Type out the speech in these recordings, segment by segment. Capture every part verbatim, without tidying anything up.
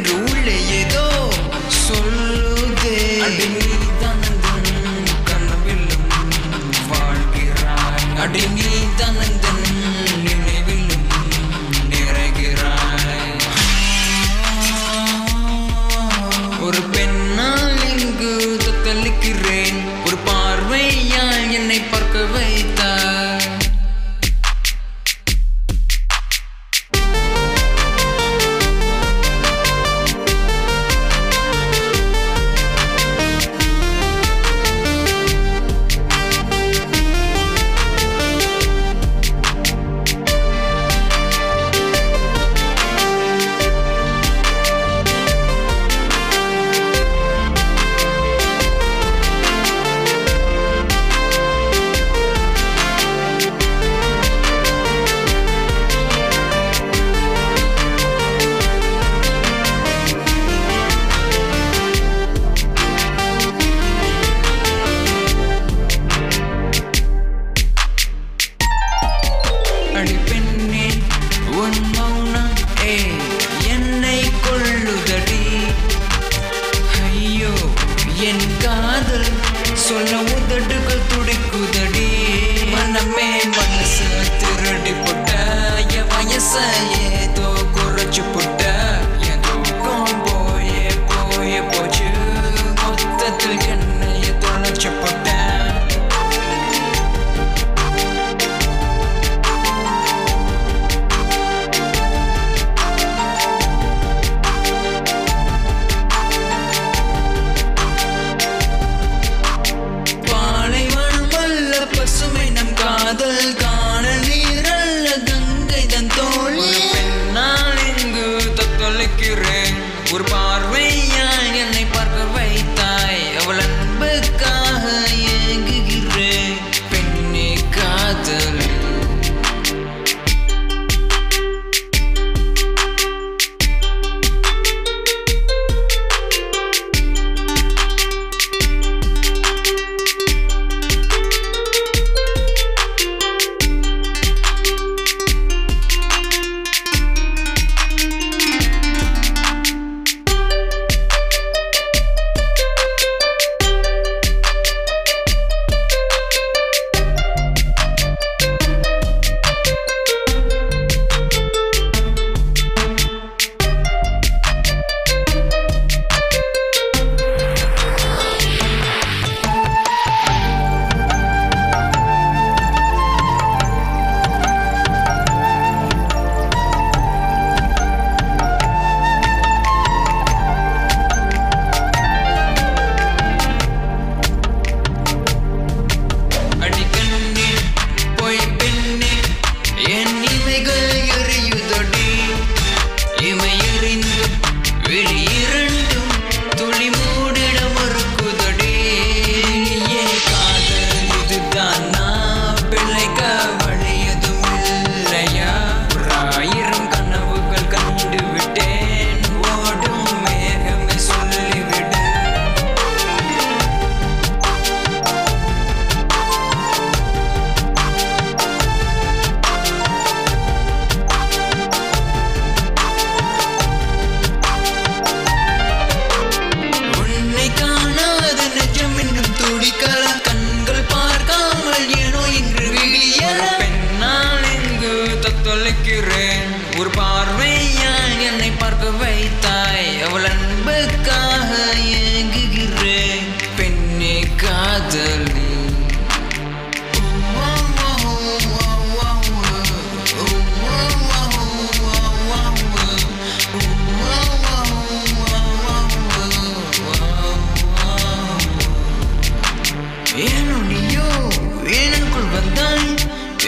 என்று உள்ளே ஏதோ சொல்லுதே. அடி நீ தனந்தன் கனவிலும் வாழ்கிறாய், அடி நீ தனந்தன் நினைவிலும் நிறைகிறாய். ஒரு பெண்ணால் இங்கு தத்தளிக்கிறேன், ஒரு பார்வையால் என்னை பார்க்க வைத்தாய். என் காதல் சொல்ல உதடுகள் துடிக்குதடி, மனமே மனசு திருடி போட்ட என் வயச ஏதோ குறைச்சு போட்ட என் தூக்கம் போயே போயே போச்சு, மொத்தத்தில் என்னைய தொலைச்சு போட்ட. காதல் காண நீரல்ல கங்கை தன் தோல், நான் இங்கு தத்தளிக்கிறேன், ஒரு பார்வையாய் என்னை பார்க்க வைத்தாய், அவள் அன்புக்காக ஏங்குகிறேன். பெண்ணே காதல் ஒரு பார்வையாய் என்னை பார்க்க வைத்தாய், அவள் அன்புக்காக ஏங்குகிறேன். பெண்ணே காதல் ஏனோ நீயோ எனக்குள் வந்தாய்,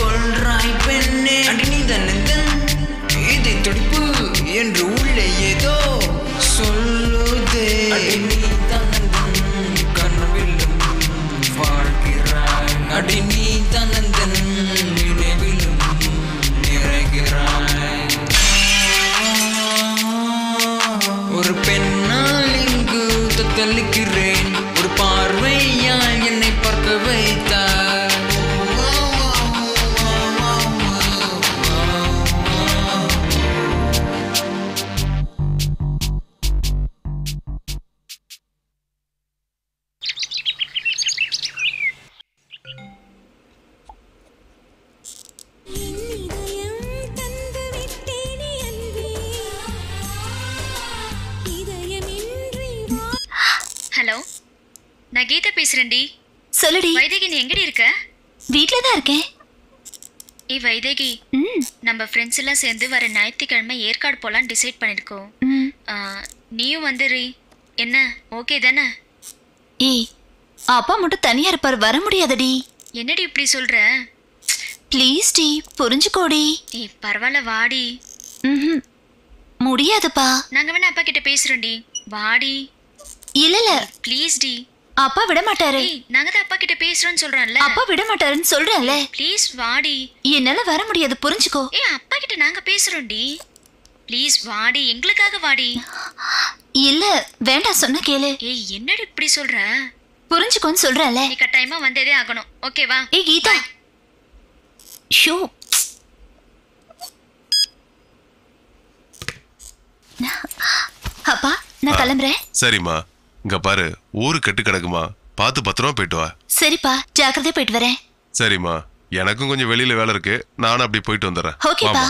கொள்றாய். பெண்ணே அடி நீ தனந்தன் இதை துடிப்பு என்று உள்ளே ஏதோ சொல்லுதே, அடி நீ தனந்தன் கனவிலும் வாழ்கிறாய், அடி நீ தனந்தன் நினைவிலும் நிறைகிறாய். ஒரு பெண்ணால் இங்கு தத்தளிக்கிறேன், ஒரு பார்வையாய் என்னை பார்க்க வைத்தாய். Oh, நான் கீதா பேசுறேன்டி. சொல்லுடி. வைதேகி நீ எங்கடி இருக்க? வீட்ல தான் இருக்கேன். ஏ வைதேகி, நம்ம ஃப்ரெண்ட்ஸ் எல்லாம் சேர்ந்து வர ஞாயிற்றுக்கிழமை ஏற்காடு போகலான்னு டிசைட் பண்ணியிருக்கோம். நீயும் வந்துடுறீ என்ன? ஓகே தானே? ஏய், அப்பா மட்டும் தனியாக இருப்பார், வர முடியாதடி. என்னடி இப்படி சொல்கிற? Please D, புரிஞ்சுக்கோடி. ஏ பரவாயில்ல வாடி. ம் முடியாதுப்பா. நாங்கள் வேணா அப்பா கிட்ட பேசுகிறோம்டி, வாடி. இல்லை இல்லை ப்ளீஸ் டி, அப்பா விட மாட்டாரு. நாங்க தான் அப்பா கிட்ட பேசுறோம்னு சொல்றேன்ல. அப்பா விட மாட்டாருன்னு சொல்றேன்ல. ப்ளீஸ் வாடி. என்னால வர முடியாது, புரிஞ்சுக்கோ. ஏ அப்பா கிட்ட நாங்க பேசுறோம்டி, ப்ளீஸ் வாடி, எங்களுக்காக வாடி. இல்ல வேண்டாம், சொன்ன கேளு. ஏய் என்னடி இப்படி சொல்ற? புரிஞ்சுக்கோன்னு சொல்றேன்ல. நீ கட்டாயமா வந்ததே ஆகணும், ஓகேவா? ஏ கீதா, ஷோ அப்பா நான் கிளம்புறேன். சரிம்மா, இங்க பாரு ஊரு கட்டு கிடக்குமா, பார்த்து பத்திரமா போயிட்டு வா. சரிப்பா, ஜாக்கிரதையா போயிட்டு வரேன். சரிம்மா, எனக்கும் கொஞ்சம் வெளியில வேலை இருக்கு, நானும் அப்படி போயிட்டு வந்துடுறேன். ஓகேப்பா.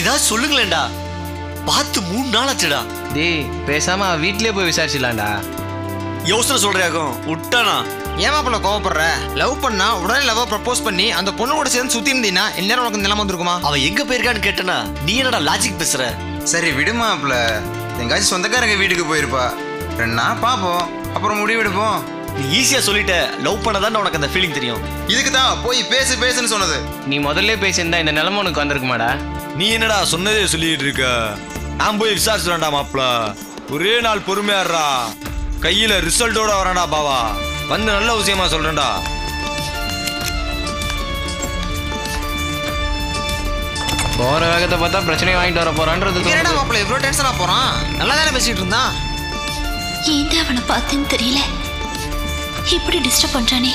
ஏதாவது சொல்லுங்களேன்டா, பார்த்து மூணு நாள் ஆச்சுடா. டேய் பேசாம வீட்லயே போய் விசாரிச்சிடலாம்டா. யோசனை சொல்றாக்கும் விட்டானா? ஏமா பண்ண கோவப்படுற? லவ் பண்ணா உடனே லவ் ப்ரப்போஸ் பண்ணி அந்த பொண்ணு கூட சேர்ந்து சுத்தி இருந்தீங்கன்னா இந்நேரம் உனக்கு நிலைமை வந்துருக்குமா? அவ எங்க போயிருக்கான்னு கேட்டனா நீ என்னடா லாஜிக் பேசுற? சரி விடுமா, அப்பல எங்காச்சும் சொந்தக்காரங்க வீட்டுக்கு போயிருப்பா, ரெண்டா பாப்போம், அப்புறம் முடிவெடுப்போம். நீ ஈஸியா சொல்லிட்ட, லவ் பண்ணதான் உனக்கு அந்த ஃபீலிங் தெரியும். இதுக்கு தான் போய் பேசு பேசுன்னு சொன்னது. நீ முதல்ல பேசியிருந்தா இந்த நிலைமை உனக்கு வந்திருக்குமாடா? நீ என்னடா சொன்னதே சொல்லிட்டு இருக்க? நான் போய் விசாரிச்சுடா மாப்ள, ஒரே நாள் பொறுமையாடுறா, கையில ரிசல்ட்டோட வரேன்டா பாவா, வந்து நல்ல விஷயமா சொல்றேன்டா. போற வேகத்தை பார்த்தா பிரச்சனை வாங்கிட்டு வர போறான்றது என்னடா மாப்ள இவ்வளவு டென்ஷனா போறான்? நல்லா தானே பேசிட்டு இருந்தான், ஏன் அவனை பார்த்தேன்னு தெரியல இப்படி டிஸ்டர்ப் பண்றானே.